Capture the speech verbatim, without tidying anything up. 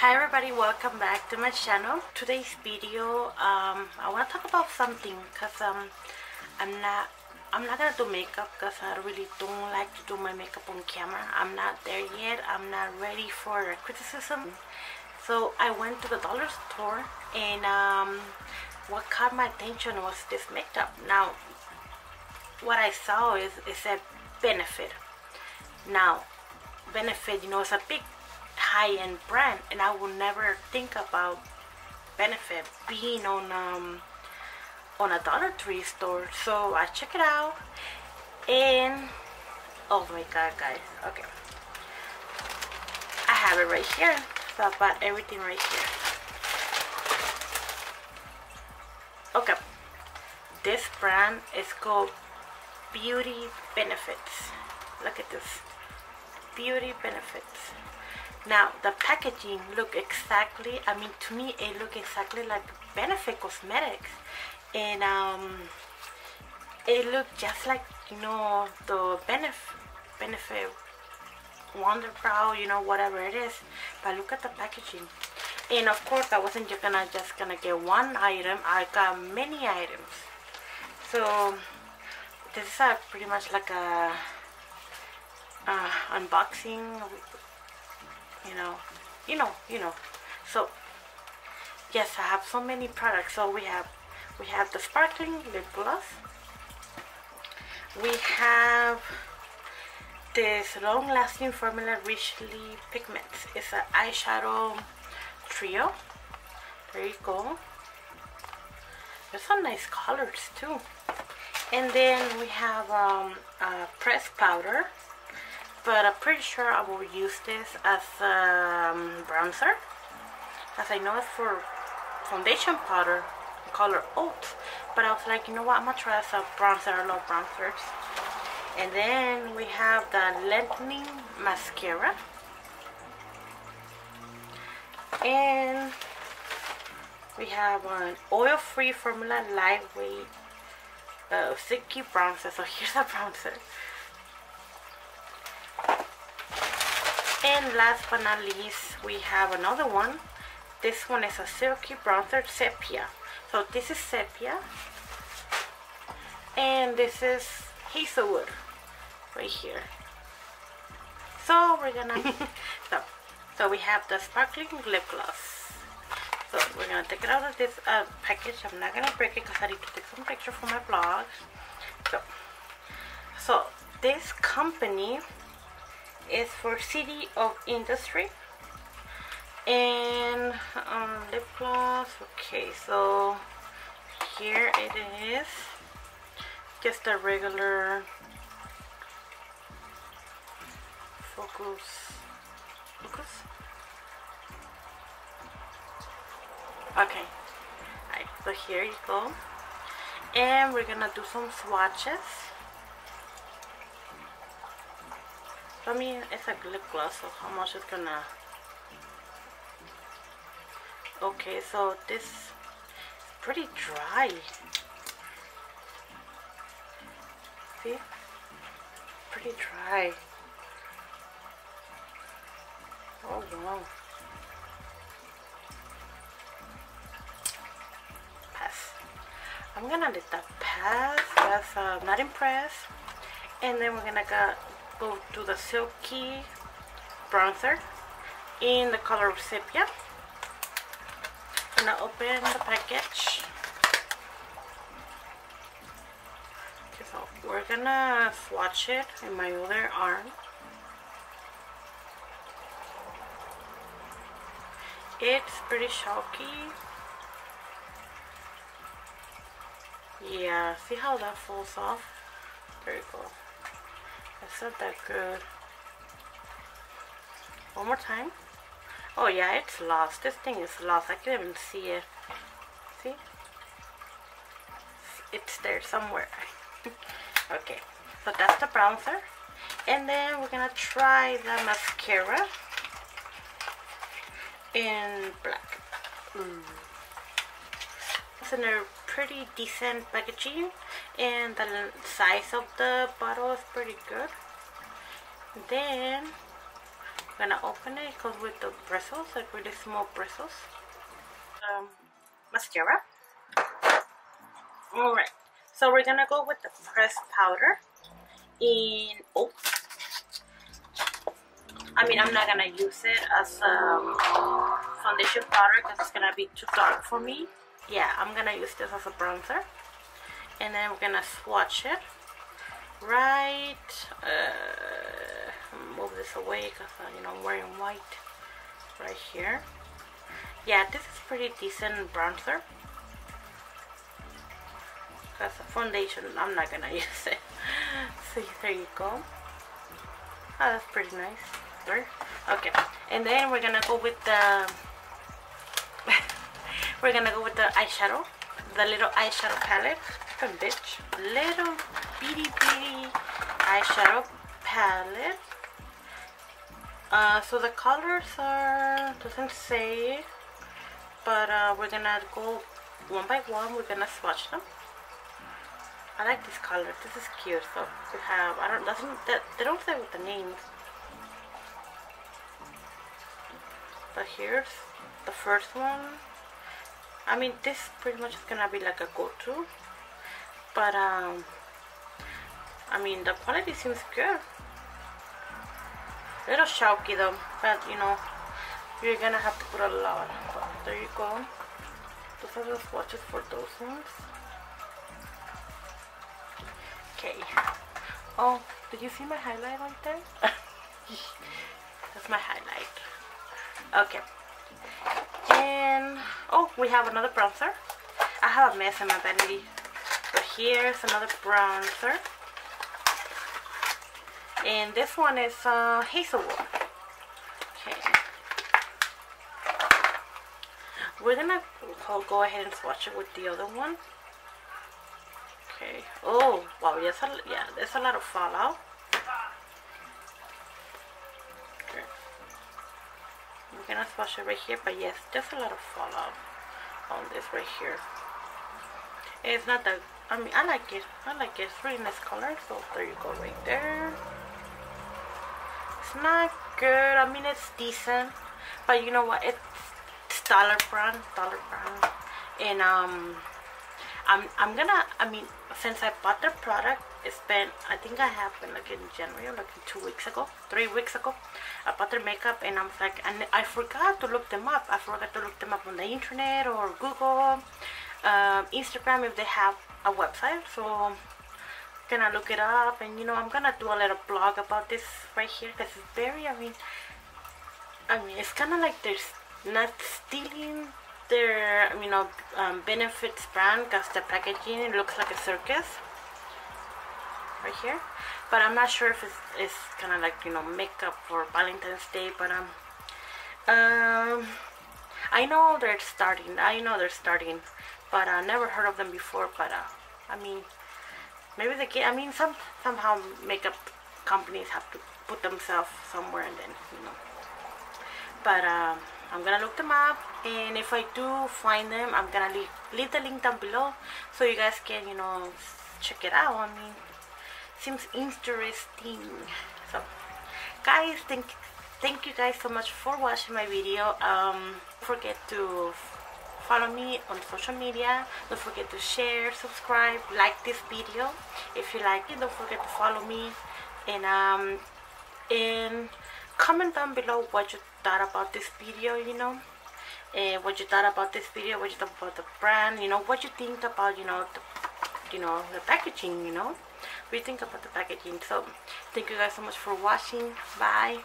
Hi everybody, welcome back to my channel. Today's video, um, I want to talk about something because um, I'm not, I'm not gonna do makeup because I really don't like to do my makeup on camera. I'm not there yet. I'm not ready for criticism. So I went to the dollar store, and um, what caught my attention was this makeup. Now, what I saw is it said Benefit. Now, Benefit, you know, it's a big high-end brand, and I will never think about Benefit being on um on a Dollar Tree store. So I check it out, and oh my god, guys, okay, I have it right here. So I bought everything right here. Okay, this brand is called Beauty Benefits. Look at this, Beauty Benefits. Now the packaging look exactly, I mean, to me it look exactly like Benefit Cosmetics, and um, it look just like, you know, the Benefit Benefit Wonder Brow, you know, whatever it is. But look at the packaging, and of course I wasn't just gonna just gonna get one item. I got many items. So this is a, pretty much like a uh, unboxing. You know, you know, you know. So yes, I have so many products. So we have, we have the sparkling lip gloss. We have this long-lasting formula, Richly Pigments. It's an eyeshadow trio. There you go. There's some nice colors too. And then we have um, a pressed powder. But I'm pretty sure I will use this as a um, bronzer, as I know it's for foundation powder, color oat. But I was like, you know what, I'm gonna try as a bronzer. I love bronzers. And then we have the lengthening mascara, and we have an oil-free formula, lightweight, uh, silky bronzer. So here's a bronzer. And last but not least, we have another one. This one is a silky bronzer, sepia. So this is sepia, and this is hazelwood right here. So we're gonna so so we have the sparkling lip gloss. So we're gonna take it out of this uh, package. I'm not gonna break it because I need to take some picture for my blog. So so this company is for City of Industry, and um, lip gloss. Okay, so here it is, just a regular focus focus okay. All right, so here you go, and we're gonna do some swatches. I mean, it's a lip gloss, so how much it's gonna... Okay, so this is pretty dry. See? Pretty dry. Oh, wow. Pass. I'm gonna let that pass, because I'm not impressed. And then we're gonna go... go to the silky bronzer in the color of sepia. I'm gonna open the package. Okay, so we're gonna swatch it in my other arm. It's pretty chalky. Yeah, see how that falls off? There you go. That's not that good. One more time. Oh yeah, it's lost. This thing is lost. I can't even see it. See? It's there somewhere. Okay. So that's the bronzer. And then we're gonna try the mascara in black. Mm. It's in a pretty decent packaging, and the size of the bottle is pretty good. Then gonna open it. It comes with the bristles, like really small bristles. Um, mascara. Alright, so we're gonna go with the pressed powder in Oats. I mean, I'm not gonna use it as a foundation powder because it's gonna be too dark for me. Yeah, I'm gonna use this as a bronzer. And then we're gonna swatch it. Right, uh, move this away because uh, you know, I'm wearing white right here. Yeah, this is pretty decent bronzer. That's a foundation, I'm not gonna use it. So there you go. Oh, that's pretty nice. There. Okay, and then we're gonna go with the we're gonna go with the eyeshadow, the little eyeshadow palette. Come bitch, little bitty bitty eyeshadow palette. Uh, so the colors are, doesn't say, but uh, we're gonna go one by one. We're gonna swatch them. I like this color. This is cute. So we have, I don't, doesn't that they don't say what the names. But here's the first one. I mean, this pretty much is gonna be like a go-to. But um, I mean, the quality seems good. A little chalky though, but you know, you're gonna have to put a lot. So there you go. Those are the swatches for those ones. Okay. Oh, did you see my highlight right there? That's my highlight. Okay. And oh, we have another bronzer. I have a mess in my vanity. But here's another bronzer, and this one is uh, Hazelwood. Okay, we're gonna go ahead and swatch it with the other one. Okay. Oh wow, yes, yeah, there's a lot of fallout. Okay. We're gonna swatch it right here, but yes, there's a lot of fallout on this right here. It's not that. I mean, I like it. I like it. It's really nice color. So there you go, right there. It's not good. I mean, it's decent, but you know what? It's, it's Dollar Brand, Dollar Brand, and um, I'm I'm gonna. I mean, since I bought the product, it's been. I think I have been like in January, like two weeks ago, three weeks ago. I bought their makeup, and I'm like, and I forgot to look them up. I forgot to look them up on the internet or Google, um, Instagram if they have a website. So I'm gonna look it up, and you know, I'm gonna do a little blog about this right here because it's very, I mean, I mean, it's kind of like they're not stealing their, you know, um, Benefits brand because the packaging looks like a circus right here. But I'm not sure if it's, it's kind of like, you know, makeup for Valentine's Day, but um, um, I know they're starting. I know they're starting. But I uh, never heard of them before. But uh, I mean, maybe they can. I mean, some somehow makeup companies have to put themselves somewhere, and then you know. But uh, I'm gonna look them up, and if I do find them, I'm gonna leave, leave the link down below so you guys can, you know, check it out. I mean, seems interesting. So, guys, thank thank you guys so much for watching my video. Um, don't forget to follow me on social media. Don't forget to share, subscribe, like this video if you like it. Don't forget to follow me, and um and comment down below what you thought about this video, you know, and what you thought about this video, what you thought about the brand, you know, what you think about, you know, the, you know, the packaging, you know, what you think about the packaging. So thank you guys so much for watching. Bye.